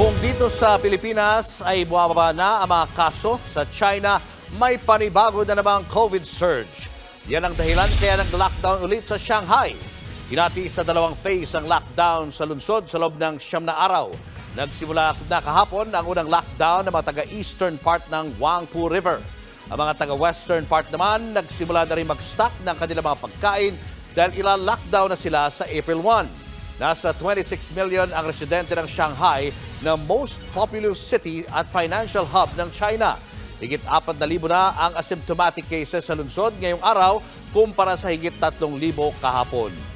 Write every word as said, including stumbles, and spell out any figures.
Kung dito sa Pilipinas ay bumababa na ang mga kaso, sa China may panibago na namang COVID surge. Yan ang dahilan kaya nag-lockdown ulit sa Shanghai. Hinati sa dalawang phase ang lockdown sa lungsod sa loob ng siyam na araw. Nagsimula na kahapon ang unang lockdown ng mga taga-eastern part ng Huangpu River. Ang mga taga-western part naman nagsimula na rin mag-stock ng kanilang mga pagkain dahil ila-lockdown na sila sa April first. Nasa twenty-six million ang residente ng Shanghai na most populous city at financial hub ng China. Higit apat na libo na ang asymptomatic cases sa lungsod ngayong araw kumpara sa higit tatlong libo kahapon.